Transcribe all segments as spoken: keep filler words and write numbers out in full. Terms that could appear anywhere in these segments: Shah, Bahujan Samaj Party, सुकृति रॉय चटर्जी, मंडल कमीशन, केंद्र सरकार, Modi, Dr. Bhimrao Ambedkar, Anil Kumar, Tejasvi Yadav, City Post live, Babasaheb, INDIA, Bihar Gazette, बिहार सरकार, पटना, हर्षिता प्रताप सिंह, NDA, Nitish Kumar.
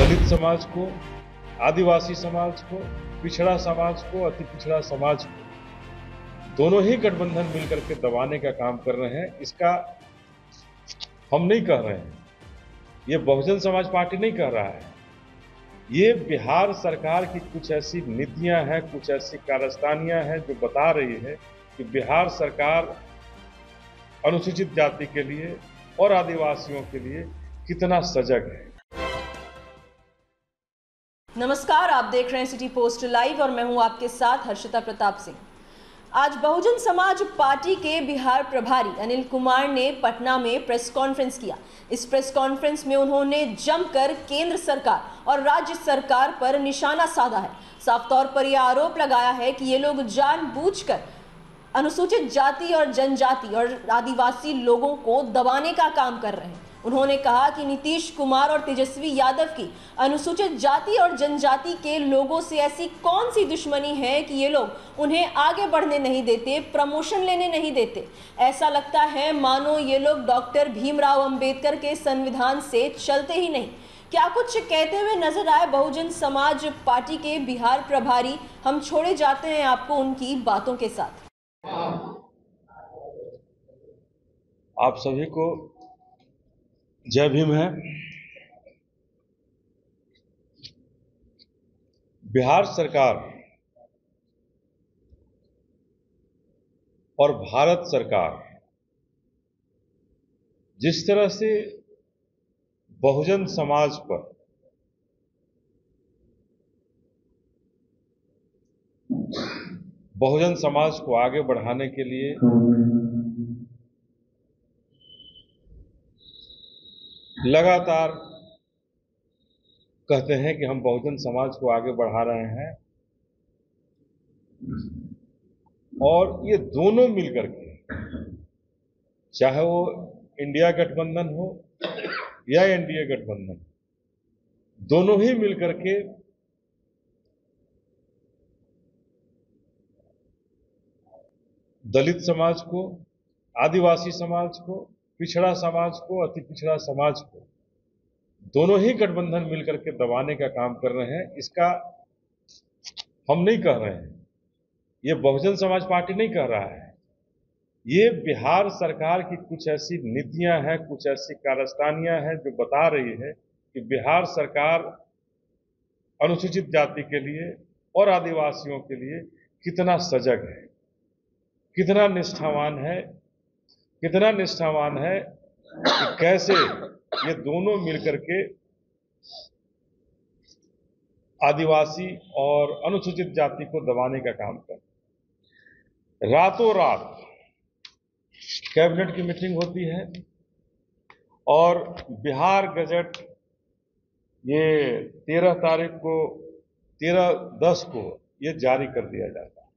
दलित समाज को, आदिवासी समाज को, पिछड़ा समाज को, अति पिछड़ा समाज को, दोनों ही गठबंधन मिलकर के दबाने का काम कर रहे हैं। इसका हम नहीं कह रहे हैं, ये बहुजन समाज पार्टी नहीं कह रहा है, ये बिहार सरकार की कुछ ऐसी नीतियां हैं, कुछ ऐसी कारस्तानियां हैं जो बता रही है कि बिहार सरकार अनुसूचित जाति के लिए और आदिवासियों के लिए कितना सजग है। नमस्कार, आप देख रहे हैं सिटी पोस्ट लाइव और मैं हूं आपके साथ हर्षिता प्रताप सिंह। आज बहुजन समाज पार्टी के बिहार प्रभारी अनिल कुमार ने पटना में प्रेस कॉन्फ्रेंस किया। इस प्रेस कॉन्फ्रेंस में उन्होंने जमकर केंद्र सरकार और राज्य सरकार पर निशाना साधा है। साफ तौर पर यह आरोप लगाया है कि ये लोग जानबूझकर अनुसूचित जाति और जनजाति और आदिवासी लोगों को दबाने का काम कर रहे हैं। उन्होंने कहा कि नीतीश कुमार और तेजस्वी यादव की अनुसूचित जाति और जनजाति के लोगों से ऐसी कौन सी दुश्मनी है कि ये लोग उन्हें आगे बढ़ने नहीं देते, प्रमोशन लेने नहीं देते। ऐसा लगता है मानो ये लोग डॉक्टर भीमराव अंबेडकर के संविधान से चलते ही नहीं। क्या कुछ कहते हुए नजर आए बहुजन समाज पार्टी के बिहार प्रभारी, हम छोड़े जाते हैं आपको उनकी बातों के साथ। आप सभी को जय भीम है। बिहार सरकार और भारत सरकार जिस तरह से बहुजन समाज पर बहुजन समाज को आगे बढ़ाने के लिए लगातार कहते हैं कि हम बहुजन समाज को आगे बढ़ा रहे हैं, और ये दोनों मिलकर के, चाहे वो इंडिया गठबंधन हो या एनडीए गठबंधन, दोनों ही मिलकर के दलित समाज को, आदिवासी समाज को, पिछड़ा समाज को, अति पिछड़ा समाज को, दोनों ही गठबंधन मिलकर के दबाने का काम कर रहे हैं। इसका हम नहीं कह रहे हैं, ये बहुजन समाज पार्टी नहीं कह रहा है, ये बिहार सरकार की कुछ ऐसी नीतियां हैं, कुछ ऐसी कारस्तानियां हैं जो बता रही है कि बिहार सरकार अनुसूचित जाति के लिए और आदिवासियों के लिए कितना सजग है, कितना निष्ठावान है, कितना निष्ठावान है कि कैसे ये दोनों मिलकर के आदिवासी और अनुसूचित जाति को दबाने का काम कर। रातों रात कैबिनेट की मीटिंग होती है और बिहार गजट ये तेरह तारीख को, तेरह दस को ये जारी कर दिया जाता है।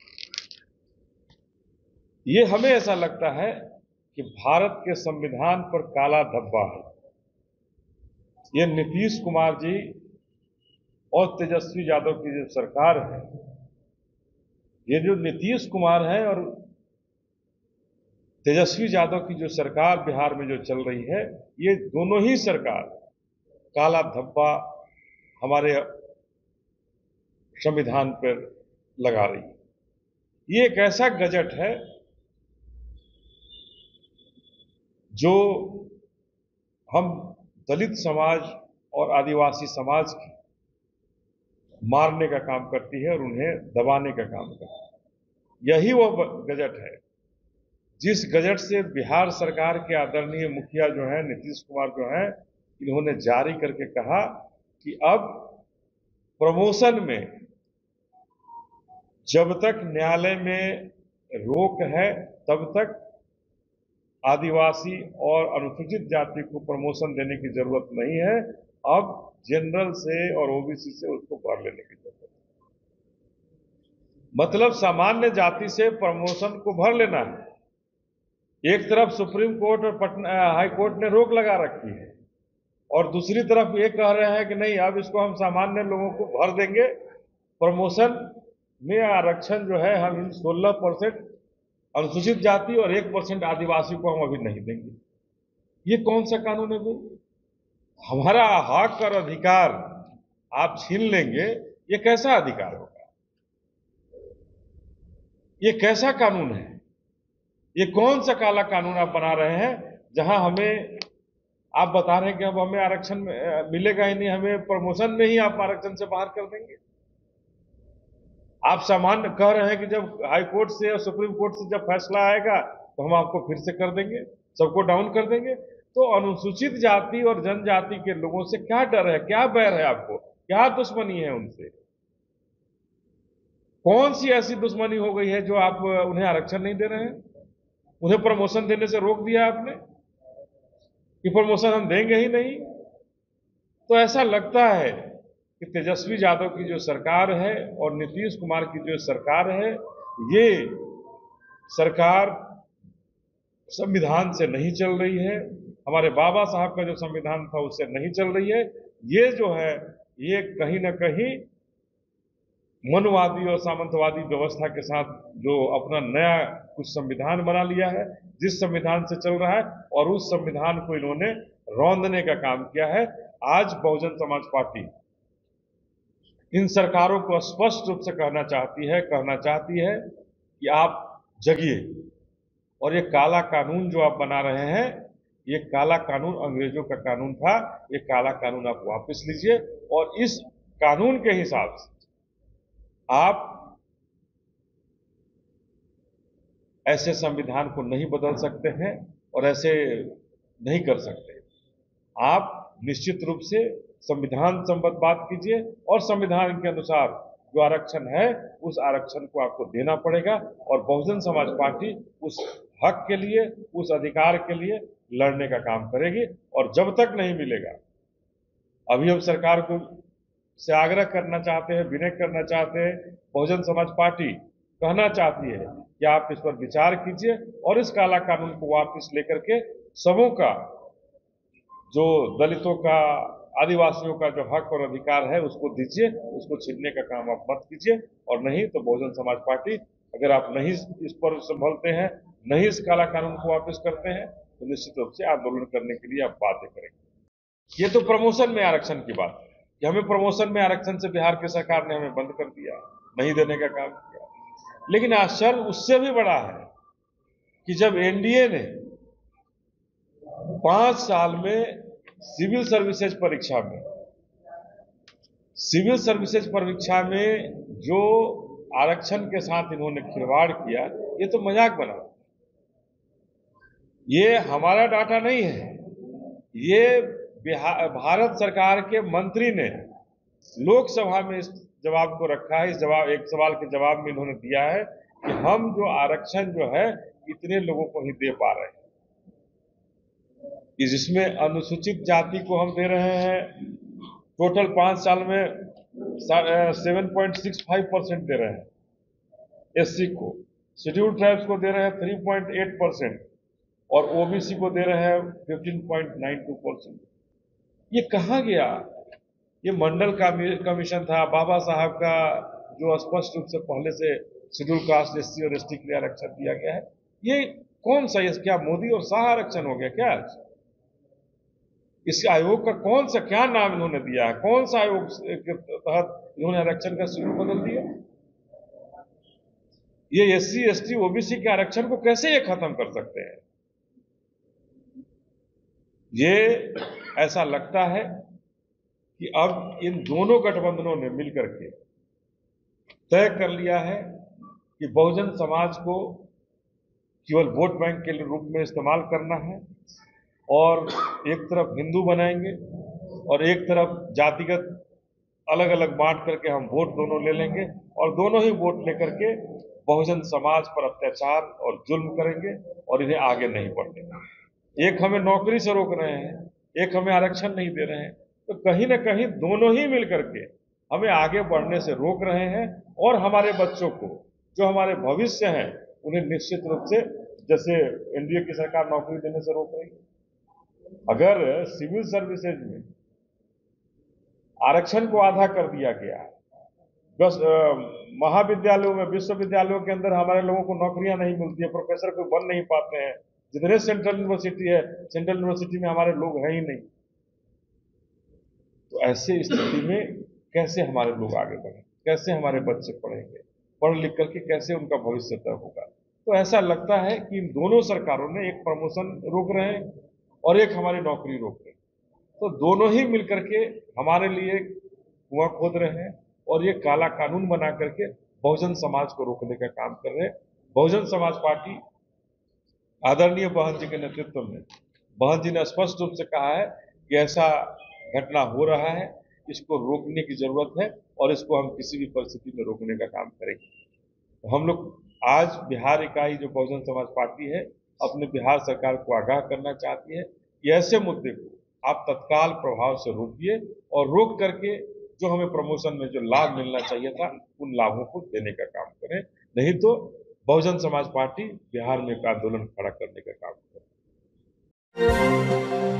ये हमें ऐसा लगता है कि भारत के संविधान पर काला धब्बा है। ये नीतीश कुमार जी और तेजस्वी यादव की जो सरकार है, ये जो नीतीश कुमार है और तेजस्वी यादव की जो सरकार बिहार में जो चल रही है, ये दोनों ही सरकार काला धब्बा हमारे संविधान पर लगा रही है। ये एक ऐसा गजट है जो हम दलित समाज और आदिवासी समाज की मारने का काम करती है और उन्हें दबाने का काम करती है। यही वो गजट है जिस गजट से बिहार सरकार के आदरणीय मुखिया जो है नीतीश कुमार जो है, इन्होंने जारी करके कहा कि अब प्रमोशन में जब तक न्यायालय में रोक है तब तक आदिवासी और अनुसूचित जाति को प्रमोशन देने की जरूरत नहीं है, अब जनरल से और ओबीसी से उसको भर लेने की जरूरत है। मतलब सामान्य जाति से प्रमोशन को भर लेना है। एक तरफ सुप्रीम कोर्ट और पटना हाई कोर्ट ने रोक लगा रखी है और दूसरी तरफ ये कह रहे हैं कि नहीं, अब इसको हम सामान्य लोगों को भर देंगे, प्रमोशन में आरक्षण जो है हम इन सोलह परसेंट अनुसूचित जाति और एक परसेंट आदिवासी को हम अभी नहीं देंगे। ये कौन सा कानून है भाई? हमारा हक और अधिकार आप छीन लेंगे, ये कैसा अधिकार होगा? ये कैसा कानून है? ये कौन सा काला कानून आप बना रहे हैं जहां हमें आप बता रहे हैं कि अब हमें आरक्षण में मिलेगा ही नहीं, हमें प्रमोशन में ही आप आरक्षण से बाहर कर देंगे। आप सामान्य कह रहे हैं कि जब हाई कोर्ट से या सुप्रीम कोर्ट से जब फैसला आएगा तो हम आपको फिर से कर देंगे, सबको डाउन कर देंगे। तो अनुसूचित जाति और जनजाति के लोगों से क्या डर है, क्या बैर है आपको, क्या दुश्मनी है उनसे? कौन सी ऐसी दुश्मनी हो गई है जो आप उन्हें आरक्षण नहीं दे रहे हैं? उन्हें प्रमोशन देने से रोक दिया आपने कि प्रमोशन हम देंगे ही नहीं। तो ऐसा लगता है कि तेजस्वी यादव की जो सरकार है और नीतीश कुमार की जो सरकार है, ये सरकार संविधान से नहीं चल रही है, हमारे बाबा साहब का जो संविधान था उससे नहीं चल रही है। ये जो है ये कहीं ना कहीं मनवादी और सामंतवादी व्यवस्था के साथ जो अपना नया कुछ संविधान बना लिया है, जिस संविधान से चल रहा है, और उस संविधान को इन्होंने रौंदने का काम किया है। आज बहुजन समाज पार्टी इन सरकारों को स्पष्ट रूप से कहना चाहती है कहना चाहती है कि आप जगिए, और ये काला कानून जो आप बना रहे हैं, ये काला कानून अंग्रेजों का कानून था, ये काला कानून आप वापस लीजिए और इस कानून के हिसाब से आप ऐसे संविधान को नहीं बदल सकते हैं और ऐसे नहीं कर सकते। आप निश्चित रूप से संविधान संबद्ध बात कीजिए और संविधान के अनुसार जो आरक्षण है उस आरक्षण को आपको देना पड़ेगा, और बहुजन समाज पार्टी उस हक के लिए, उस अधिकार के लिए लड़ने का काम करेगी। और जब तक नहीं मिलेगा, अभी हम सरकार को से आग्रह करना चाहते हैं, विनय करना चाहते हैं, बहुजन समाज पार्टी कहना चाहती है कि आप इस पर विचार कीजिए और इस काला कानून को वापस लेकर के सबों का, जो दलितों का, आदिवासियों का जो हक और अधिकार है उसको दीजिए, उसको छीनने का काम आप मत कीजिए। और नहीं तो बहुजन समाज पार्टी, अगर आप नहीं इस पर संभलते हैं, नहीं इस काला कानून को वापस करते हैं, तो निश्चित रूप से आंदोलन करने के लिए आप बातें करेंगे। ये तो प्रमोशन में आरक्षण की बात है कि हमें प्रमोशन में आरक्षण से बिहार की सरकार ने हमें बंद कर दिया, नहीं देने का काम किया। लेकिन आश्चर्य उससे भी बड़ा है कि जब एनडीए ने पांच साल में सिविल सर्विसेज परीक्षा में सिविल सर्विसेज परीक्षा में जो आरक्षण के साथ इन्होंने खिलवाड़ किया, ये तो मजाक बना। ये हमारा डाटा नहीं है, ये बिहार भारत सरकार के मंत्री ने लोकसभा में इस जवाब को रखा है। इस जवाब एक सवाल के जवाब में इन्होंने दिया है कि हम जो आरक्षण जो है इतने लोगों को ही दे पा रहे हैं, जिसमें अनुसूचित जाति को हम दे रहे हैं टोटल पांच साल में seven point six five percent दे रहे हैं, एससी को, शेड्यूल्ड ट्राइब्स को दे रहे हैं थ्री पॉइंट एट परसेंट और ओबीसी को दे रहे हैं fifteen point nine two percent. ये कहाँ गया? ये मंडल कमीशन था, बाबा साहब का जो स्पष्ट रूप से पहले से शेड्यूल कास्ट एस सी और एस टी के लिए आरक्षण दिया गया है, ये कौन सा, ये क्या मोदी और शाह आरक्षण हो गया क्या? इस आयोग का कौन सा, क्या नाम इन्होंने दिया है, कौन सा आयोग के तहत इन्होंने आरक्षण का शेड्यूल बदल दिया? ये S C S T OBC के आरक्षण को कैसे ये खत्म कर सकते हैं? ये ऐसा लगता है कि अब इन दोनों गठबंधनों ने मिलकर के तय कर लिया है कि बहुजन समाज को केवल वोट बैंक के रूप में इस्तेमाल करना है, और एक तरफ हिंदू बनाएंगे और एक तरफ जातिगत अलग अलग बांट करके हम वोट दोनों ले लेंगे, और दोनों ही वोट लेकर के बहुजन समाज पर अत्याचार और जुल्म करेंगे और इन्हें आगे नहीं बढ़ने। एक हमें नौकरी से रोक रहे हैं, एक हमें आरक्षण नहीं दे रहे हैं, तो कहीं ना कहीं दोनों ही मिलकर के हमें आगे बढ़ने से रोक रहे हैं, और हमारे बच्चों को, जो हमारे भविष्य हैं, उन्हें निश्चित रूप से, जैसे एनडीए की सरकार नौकरी देने से रोक रही है, अगर सिविल सर्विसेज में आरक्षण को आधा कर दिया गया है, बस महाविद्यालयों में, विश्वविद्यालयों के अंदर हमारे लोगों को नौकरियां नहीं मिलती है, प्रोफेसर को बन नहीं पाते हैं, जितने सेंट्रल यूनिवर्सिटी है, सेंट्रल यूनिवर्सिटी में हमारे लोग हैं ही नहीं। तो ऐसे स्थिति में कैसे हमारे लोग आगे बढ़े, कैसे हमारे बच्चे पढ़ेंगे, पढ़ लिख करके कैसे उनका भविष्य तय होगा। तो ऐसा लगता है कि इन दोनों सरकारों ने एक प्रमोशन रोक रहे हैं और एक हमारी नौकरी रोक रहे हैं। तो दोनों ही मिलकर के हमारे लिए कुआं खोद रहे हैं और ये काला कानून बना करके बहुजन समाज को रोकने का काम कर रहे हैं। बहुजन समाज पार्टी आदरणीय बहन जी के नेतृत्व में, बहन जी ने स्पष्ट रूप से कहा है कि ऐसा घटना हो रहा है, इसको रोकने की जरूरत है और इसको हम किसी भी परिस्थिति में रोकने का काम करेंगे। हम लोग आज बिहार इकाई जो बहुजन समाज पार्टी है अपने बिहार सरकार को आगाह करना चाहती है कि ऐसे मुद्दे को आप तत्काल प्रभाव से रोकिए और रोक करके जो हमें प्रमोशन में जो लाभ मिलना चाहिए था उन लाभों को देने का काम करें, नहीं तो बहुजन समाज पार्टी बिहार में एक आंदोलन खड़ा करने का काम करें।